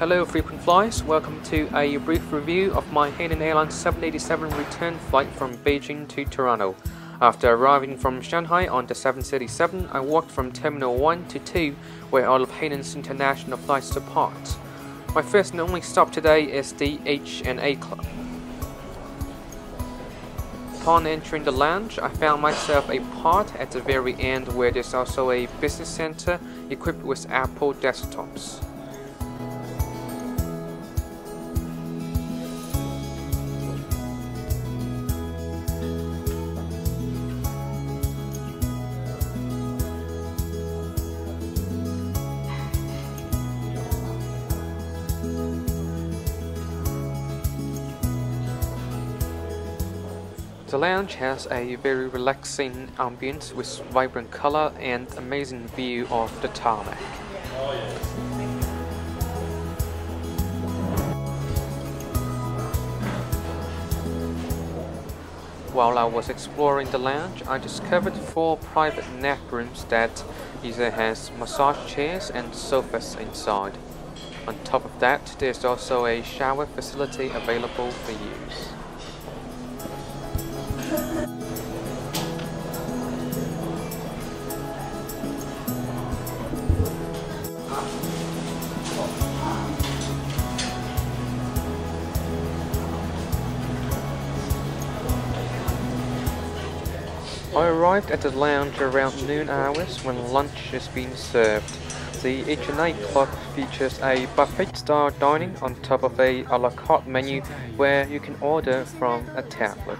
Hello frequent flyers, welcome to a brief review of my Hainan Airlines 787 return flight from Beijing to Toronto. After arriving from Shanghai on the 737, I walked from Terminal 1 to 2 where all of Hainan's international flights depart. My first and only stop today is the H&A Club. Upon entering the lounge, I found myself a pod at the very end where there's also a business center equipped with Apple desktops. The lounge has a very relaxing ambience with vibrant color and amazing view of the tarmac. While I was exploring the lounge, I discovered four private nap rooms that either has massage chairs and sofas inside. On top of that, there's also a shower facility available for use. I arrived at the lounge around noon hours when lunch is being served. The H&A Club features a buffet-style dining on top of a la carte menu where you can order from a tablet.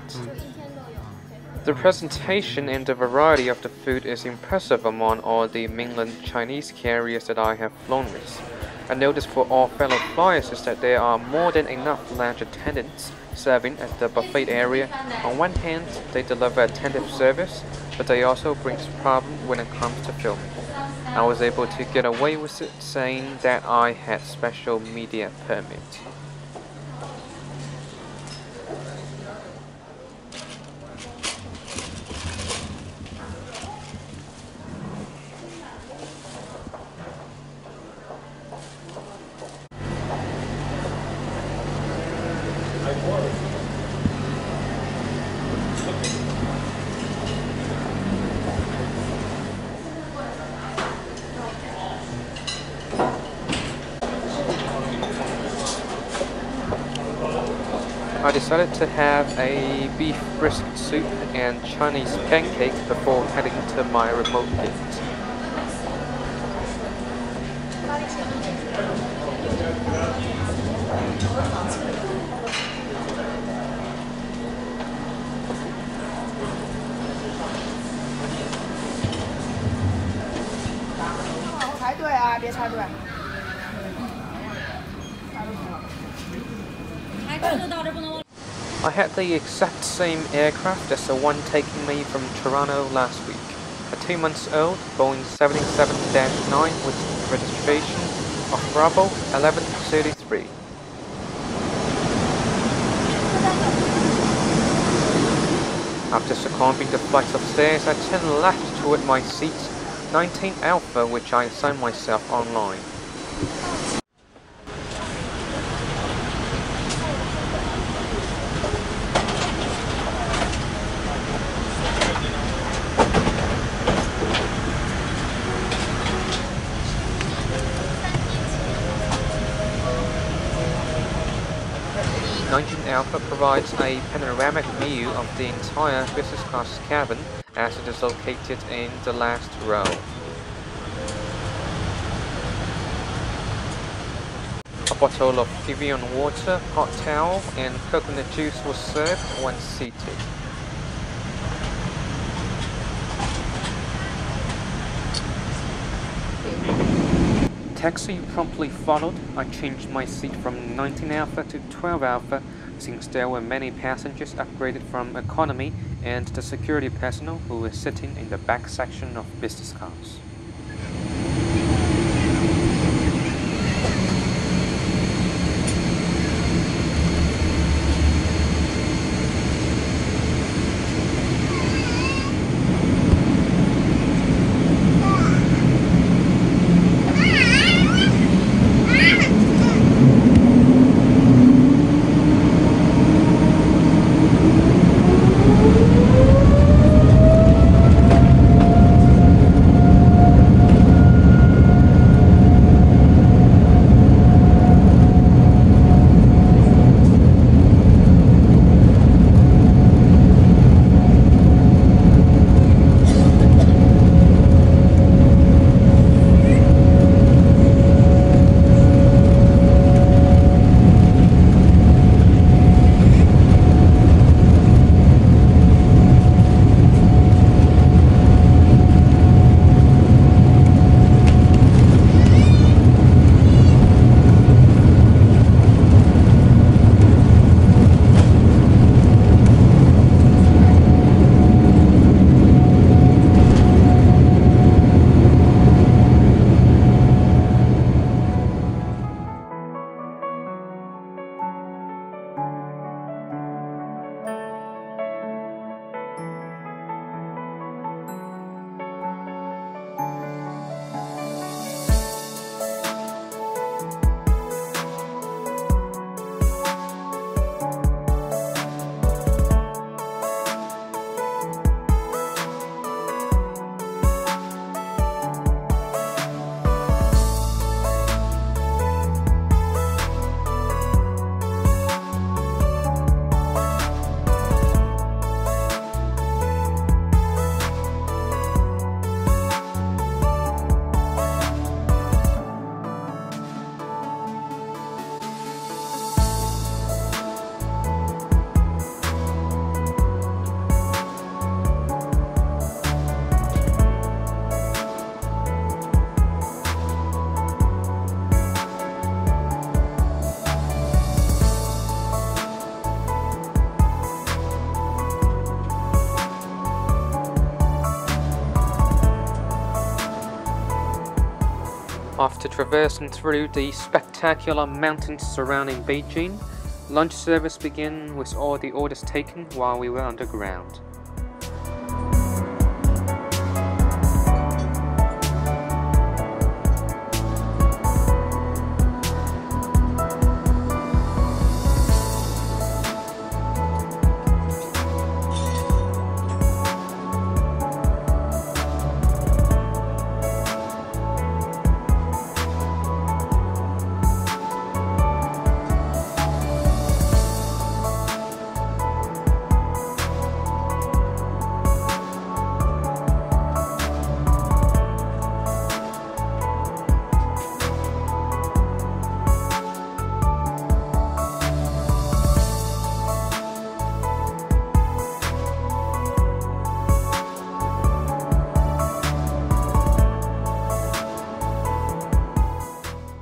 The presentation and the variety of the food is impressive among all the mainland Chinese carriers that I have flown with. I noticed for all fellow flyers is that there are more than enough lounge attendants serving at the buffet area. On one hand, they deliver attentive service, but they also bring problems when it comes to filming. I was able to get away with it, saying that I had special media permit. I decided to have a beef brisket soup and Chinese pancake before heading to my remote gate. I had the exact same aircraft as the one taking me from Toronto last week. A 2-month-old Boeing 787-9 with registration of Bravo 1133. After succumbing to flights of stairs, I turned left toward my seat 19 Alpha, which I assigned myself online. Alpha provides a panoramic view of the entire business class cabin as it is located in the last row. A bottle of Evian water, hot towel and coconut juice was served once seated. Taxi promptly followed. I changed my seat from 19 Alpha to 12 Alpha since there were many passengers upgraded from economy and the security personnel who were sitting in the back section of business class. After traversing through the spectacular mountains surrounding Beijing, lunch service began with all the orders taken while we were underground.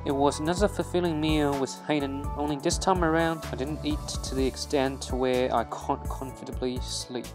It was another fulfilling meal with Hainan, only this time around I didn't eat to the extent to where I can't comfortably sleep.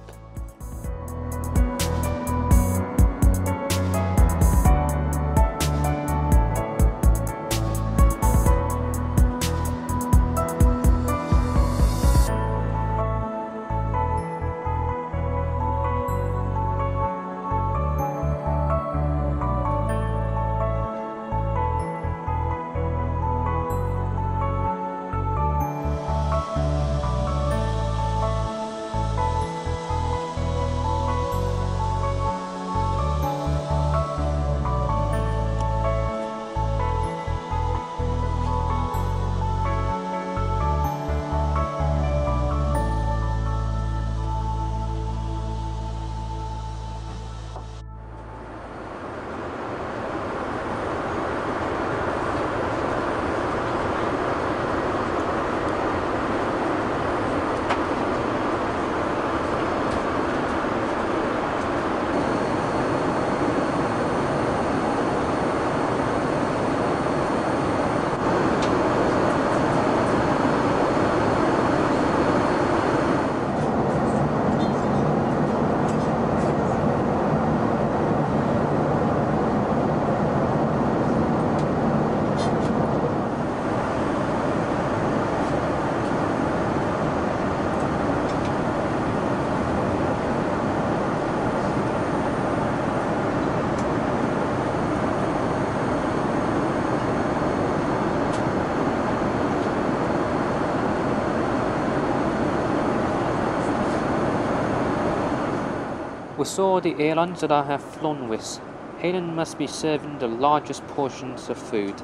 We saw the airlines that I have flown with. Hainan must be serving the largest portions of food.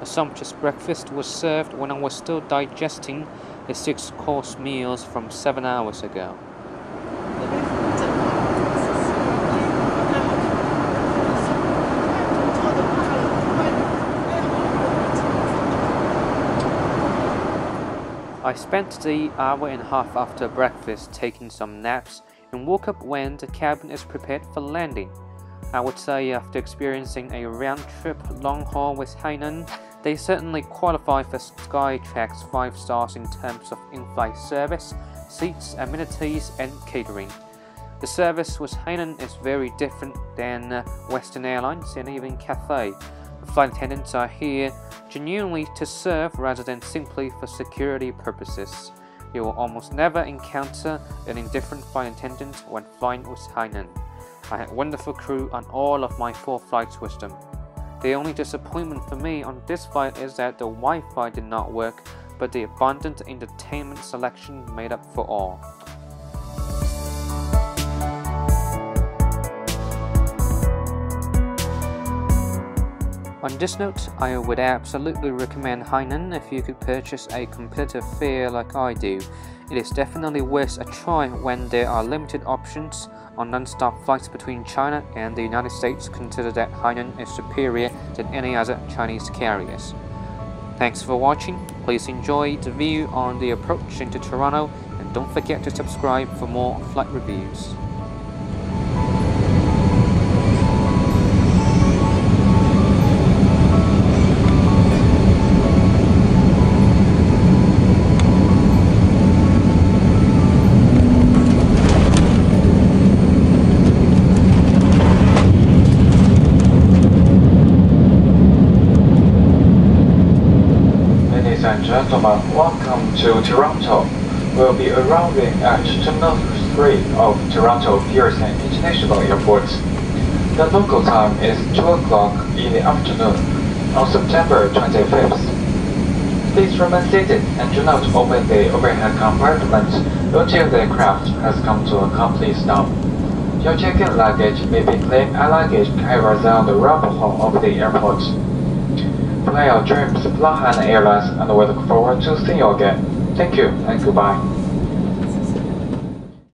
A sumptuous breakfast was served when I was still digesting the 6-course meals from 7 hours ago. I spent the hour and a half after breakfast taking some naps and woke up when the cabin is prepared for landing. I would say after experiencing a round-trip long haul with Hainan, they certainly qualify for Skytrax 5 stars in terms of in-flight service, seats, amenities, and catering. The service with Hainan is very different than Western Airlines and even Cathay. The flight attendants are here genuinely to serve rather than simply for security purposes. You will almost never encounter an indifferent flight attendant when flying with Hainan. I had a wonderful crew on all of my 4 flights with them. The only disappointment for me on this flight is that the Wi-Fi did not work, but the abundant entertainment selection made up for all. On this note, I would absolutely recommend Hainan if you could purchase a competitive fare like I do. It is definitely worth a try when there are limited options on non-stop flights between China and the United States. Consider that Hainan is superior than any other Chinese carriers. Thanks for watching. Please enjoy the view on the approach into Toronto and don't forget to subscribe for more flight reviews. and gentlemen, welcome to Toronto. We'll be arriving at Terminal 3 of Toronto Pearson International Airport. The local time is 2 o'clock in the afternoon on September 25th. Please remain seated and do not open the overhead compartment until the aircraft has come to a complete stop. Your check-in luggage may be claimed as luggage carriers on the ramp hall of the airport. Plan your dreams, Hainan Airlines, and we look forward to seeing you again. Thank you and goodbye.